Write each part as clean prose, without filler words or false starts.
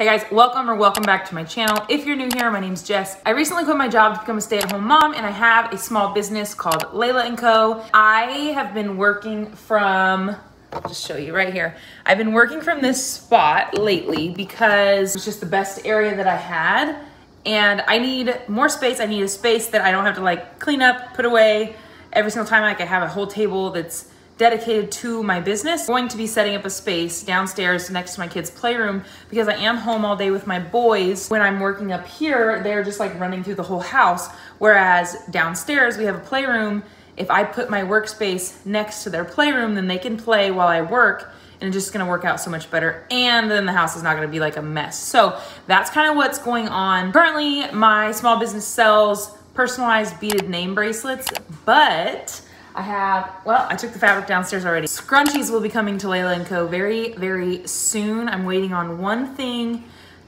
Hey guys, welcome back to my channel. If you're new here, my name's Jess. I recently quit my job to become a stay-at-home mom, and I have a small business called Layla & Co. I have been working from, I'll just show you right here. I've been working from this spot lately because it's just the best area that I had, and I need more space. I need a space that I don't have to like clean up, put away every single time. Like I have a whole table that's dedicated to my business. I'm going to be setting up a space downstairs next to my kids' playroom because I am home all day with my boys. When I'm working up here, they're just like running through the whole house. Whereas downstairs, we have a playroom. If I put my workspace next to their playroom, then they can play while I work, and it's just gonna work out so much better. And then the house is not gonna be like a mess. So that's kind of what's going on. Currently, my small business sells personalized beaded name bracelets, but I have, well, I took the fabric downstairs already. Scrunchies will be coming to Layla & Co. very, very soon. I'm waiting on one thing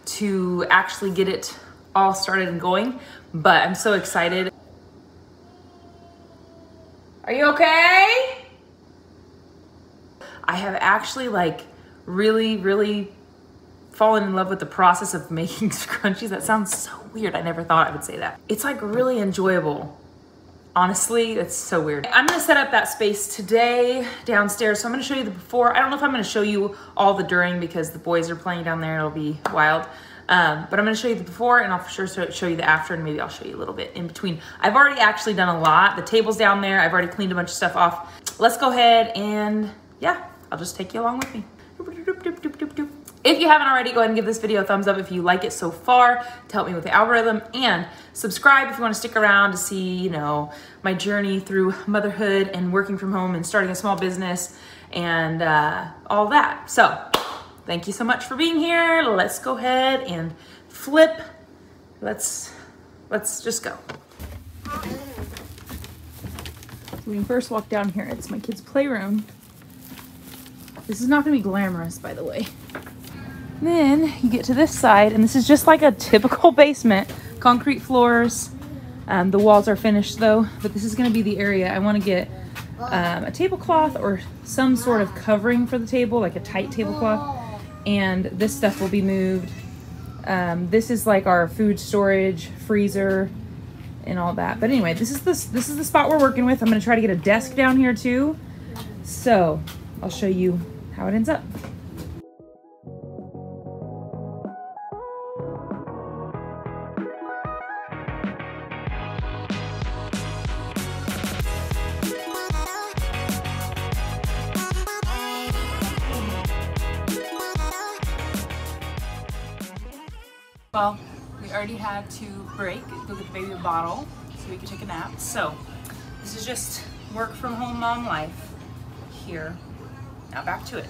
to actually get it all started and going, but I'm so excited. Are you okay? I have actually like really fallen in love with the process of making scrunchies. That sounds so weird. I never thought I would say that. It's like really enjoyable. Honestly, it's so weird. I'm gonna set up that space today downstairs. So I'm gonna show you the before. I don't know if I'm gonna show you all the during because the boys are playing down there and it'll be wild. But I'm gonna show you the before and I'll for sure show you the after, and maybe I'll show you a little bit in between. I've already actually done a lot. The table's down there. I've already cleaned a bunch of stuff off. Let's go ahead and yeah, I'll just take you along with me. If you haven't already, go ahead and give this video a thumbs up if you like it so far to help me with the algorithm, and subscribe if you want to stick around to see, you know, my journey through motherhood and working from home and starting a small business and all that. So thank you so much for being here. Let's go ahead and flip. Let's just go. When you first walk down here, it's my kids' playroom. This is not gonna be glamorous, by the way. Then you get to this side, and this is just like a typical basement. Concrete floors. The walls are finished though, but this is gonna be the area I wanna get a tablecloth or some sort of covering for the table, like a tight tablecloth. And this stuff will be moved. This is like our food storage, freezer, and all that. But anyway, this is the spot we're working with. I'm gonna try to get a desk down here too. So I'll show you how it ends up. Well, we already had to break, go get the baby a bottle so we could take a nap. So this is just work from home mom life here. Now back to it.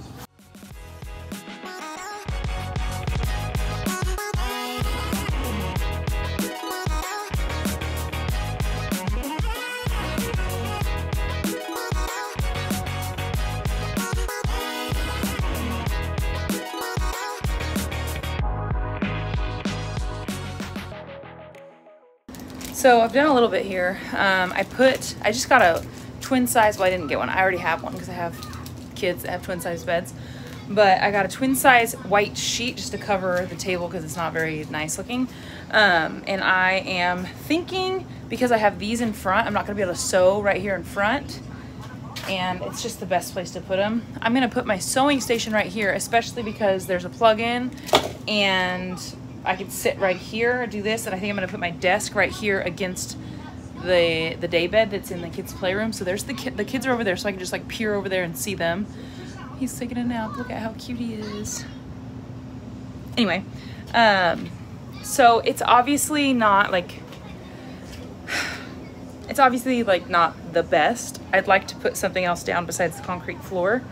So I've done a little bit here. I just got a twin size, well I didn't get one, I already have one because I have kids that have twin size beds, but I got a twin size white sheet just to cover the table because it's not very nice looking. And I am thinking, because I have these in front, I'm not gonna be able to sew right here in front, and it's just the best place to put them. I'm gonna put my sewing station right here, especially because there's a plug-in and I could sit right here, do this, and I think I'm gonna put my desk right here against the day bed that's in the kids' playroom. So there's the kids are over there, so I can just like peer over there and see them. He's taking a nap, look at how cute he is. Anyway, so it's obviously not like, it's obviously like not the best. I'd like to put something else down besides the concrete floor,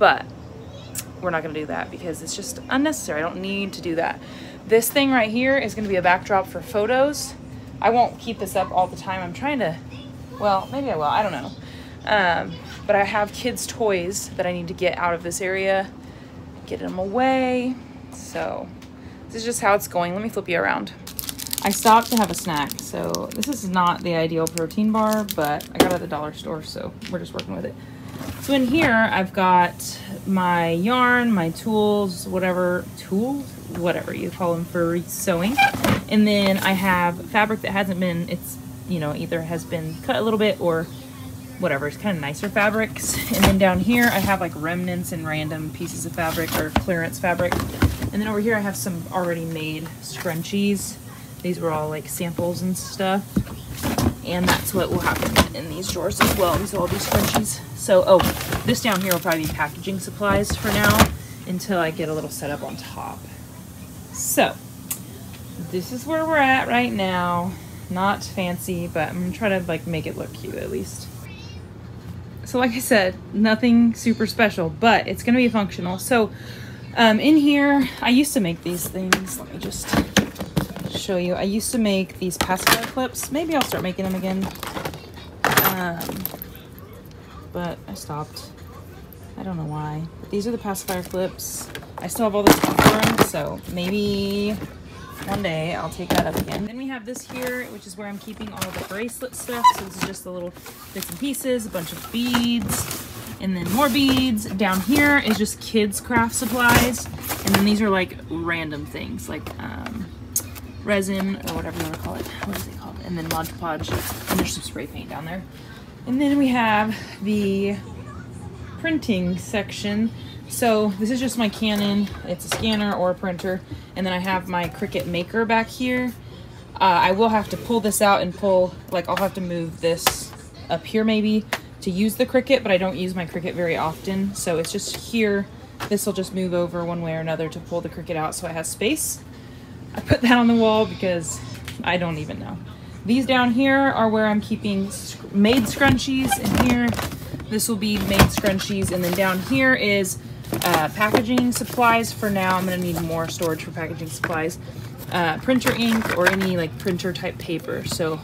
but we're not gonna do that because it's just unnecessary, I don't need to do that. This thing right here is gonna be a backdrop for photos. I won't keep this up all the time. I'm trying to, well, maybe I will, I don't know. But I have kids' toys that I need to get out of this area, get them away. So this is just how it's going. Let me flip you around. I stopped to have a snack. So this is not the ideal protein bar, but I got it at the dollar store, so we're just working with it. So in here, I've got my yarn, my tools, whatever, tools? whatever you call them for sewing. And then I have fabric that hasn't been, it's, you know, either has been cut a little bit or whatever, it's kind of nicer fabrics. And then down here I have like remnants and random pieces of fabric or clearance fabric. And then over here I have some already made scrunchies. These were all like samples and stuff. And that's what will happen in these drawers as well. These will all be scrunchies. So, oh, this down here will probably be packaging supplies for now until I get a little set up on top. So, this is where we're at right now. Not fancy, but I'm gonna try to like make it look cute at least. So like I said, nothing super special, but it's gonna be functional. So in here, I used to make these things. Let me just show you. I used to make these Pascal clips. Maybe I'll start making them again. But I stopped. I don't know why. But these are the pacifier clips. I still have all this stuff for them, so maybe one day I'll take that up again. Then we have this here, which is where I'm keeping all the bracelet stuff. So this is just the little bits and pieces, a bunch of beads, and then more beads. Down here is just kids' craft supplies. And then these are like random things, like resin or whatever you want to call it. What is it called? And then Mod Podge. And there's some spray paint down there. And then we have the printing section. So this is just my Canon. It's a scanner or a printer. And then I have my Cricut Maker back here. I will have to pull this out and pull, like I'll have to move this up here maybe to use the Cricut, but I don't use my Cricut very often. So it's just here. This will just move over one way or another to pull the Cricut out so it has space. I put that on the wall because I don't even know. These down here are where I'm keeping made scrunchies in here. This will be made scrunchies. And then down here is packaging supplies for now. I'm going to need more storage for packaging supplies. Printer ink or any like printer type paper. So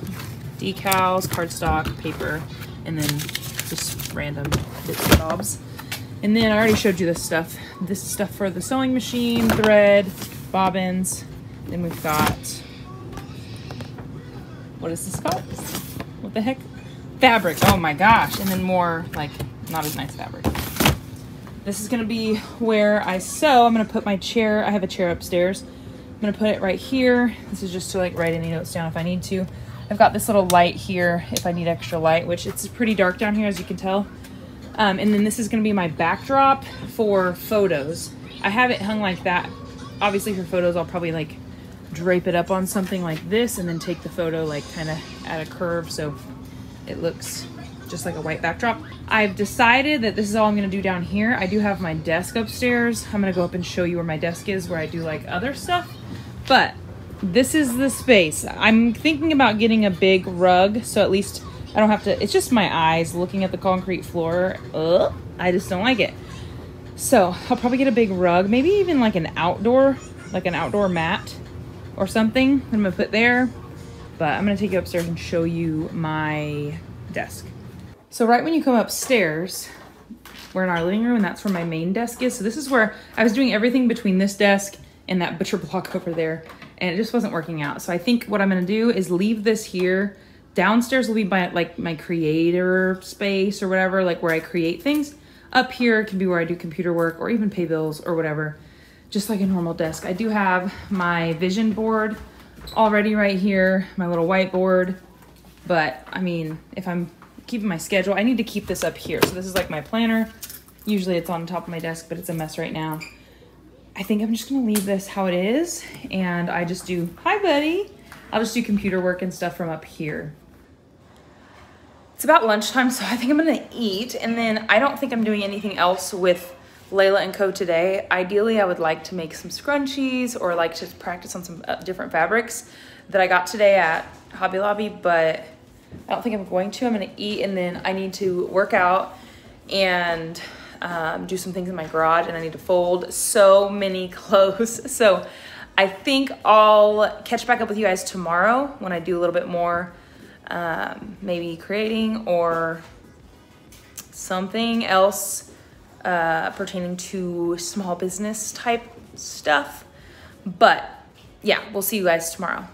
decals, cardstock, paper, and then just random bits and bobs. And then I already showed you this stuff. This is stuff for the sewing machine, thread, bobbins. Then we've got, what is this called? What the heck? Fabric, oh my gosh. And then more like not as nice fabric. This is gonna be where I sew. I'm gonna put my chair, I have a chair upstairs. I'm gonna put it right here. This is just to like write any notes down if I need to. I've got this little light here if I need extra light, which it's pretty dark down here as you can tell. And then this is gonna be my backdrop for photos. I have it hung like that. Obviously for photos, I'll probably like drape it up on something like this and then take the photo like kind of at a curve so it looks just like a white backdrop. I've decided that this is all I'm gonna do down here. I do have my desk upstairs. I'm gonna go up and show you where my desk is, where I do like other stuff, but this is the space. I'm thinking about getting a big rug so at least I don't have to, it's just my eyes looking at the concrete floor. Ugh, I just don't like it. So I'll probably get a big rug, maybe even like an outdoor mat or something I'm gonna put there, but I'm gonna take you upstairs and show you my desk. So right when you come upstairs, we're in our living room and that's where my main desk is. So this is where I was doing everything between this desk and that butcher block over there, and it just wasn't working out. So I think what I'm gonna do is leave this here. Downstairs will be my, like my creator space or whatever, like where I create things. Up here can be where I do computer work or even pay bills or whatever. Just like a normal desk. I do have my vision board already right here, my little whiteboard, but I mean, if I'm keeping my schedule, I need to keep this up here. So this is like my planner. Usually it's on top of my desk, but it's a mess right now. I think I'm just gonna leave this how it is. And I just do, hi buddy. I'll just do computer work and stuff from up here. It's about lunchtime, so I think I'm gonna eat. And then I don't think I'm doing anything else with Layla and Co. today. Ideally, I would like to make some scrunchies or like to practice on some different fabrics that I got today at Hobby Lobby, but I don't think I'm going to. I'm gonna eat and then I need to work out and do some things in my garage, and I need to fold so many clothes. So I think I'll catch back up with you guys tomorrow when I do a little bit more maybe creating or something else pertaining to small business type stuff. But yeah, we'll see you guys tomorrow.